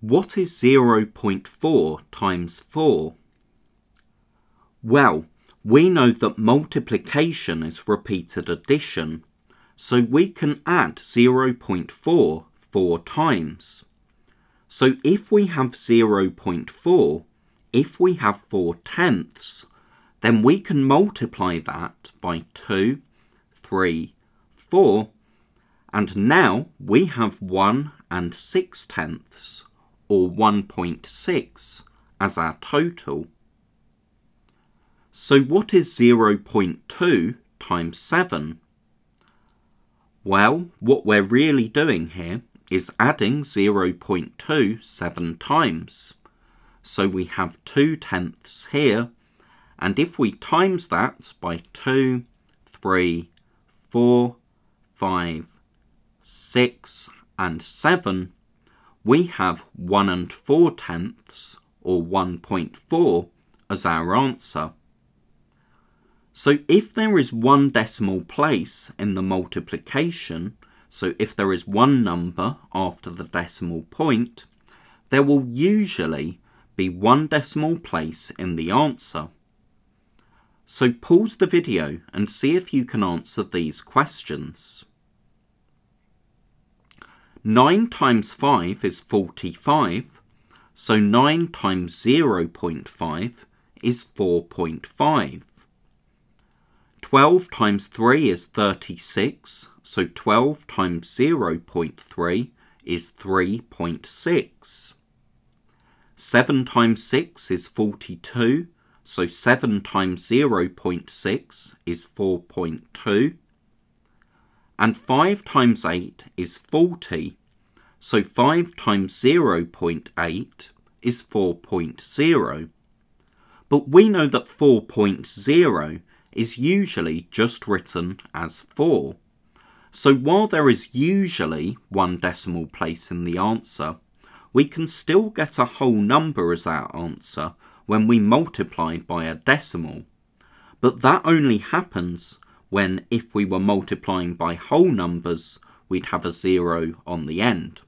What is 0.4 times 4? Well, we know that multiplication is repeated addition, so we can add 0.4 four times. So if we have 0.4, if we have 4/10, then we can multiply that by 2, 3, 4, and now we have 1 and 6/10, or 1.6, as our total. So what is 0.2 times 7? Well, what we're really doing here is adding 0.2 7 times. So we have 2/10 here, and if we times that by 2, 3, 4, 5, 6 and 7, we have 1 and 4/10, or 1.4, as our answer. So if there is one decimal place in the multiplication, so if there is one number after the decimal point, there will usually be one decimal place in the answer. So pause the video and see if you can answer these questions. 9 times 5 is 45, so 9 times 0.5 is 4.5. 12 times 3 is 36, so 12 times 0.3 is 3.6. 7 times 6 is 42, so 7 times 0.6 is 4.2. And 5 times 8 is 40, so 5 times 0.8 is 4.0. But we know that 4.0 is usually just written as 4. So while there is usually one decimal place in the answer, we can still get a whole number as our answer when we multiply by a decimal. But that only happens when, if we were multiplying by whole numbers, we'd have a 0 on the end.